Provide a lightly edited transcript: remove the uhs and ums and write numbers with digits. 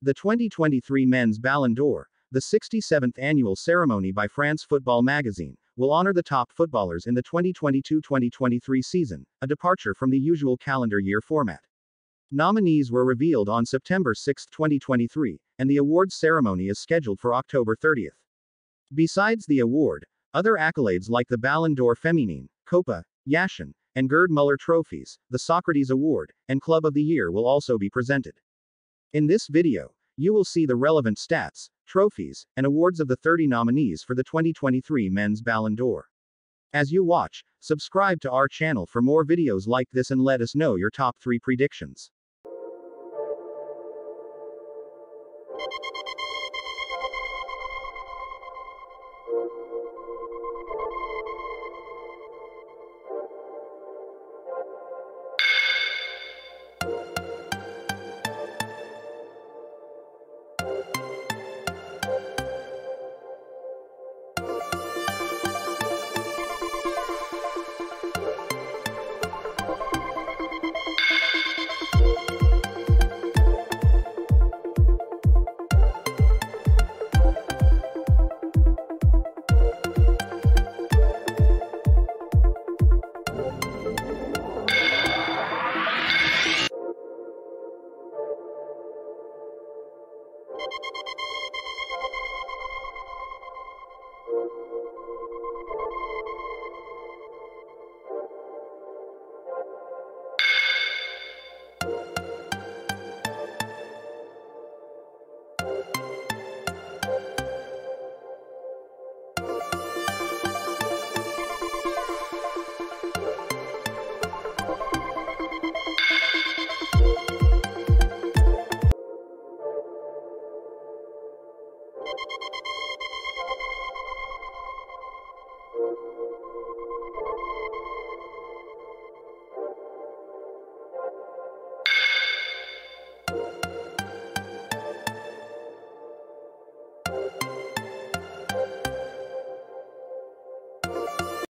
The 2023 Men's Ballon d'Or, the 67th annual ceremony by France Football magazine, will honor the top footballers in the 2022-2023 season, a departure from the usual calendar year format. Nominees were revealed on September 6, 2023, and the awards ceremony is scheduled for October 30. Besides the award, other accolades like the Ballon d'Or Féminin, Kopa, Yashin, and Gerd Müller trophies, the Socrates Award, and Club of the Year will also be presented. In this video, you will see the relevant stats, trophies, and awards of the 30 nominees for the 2023 Men's Ballon d'Or. As you watch, subscribe to our channel for more videos like this and let us know your top 3 predictions. You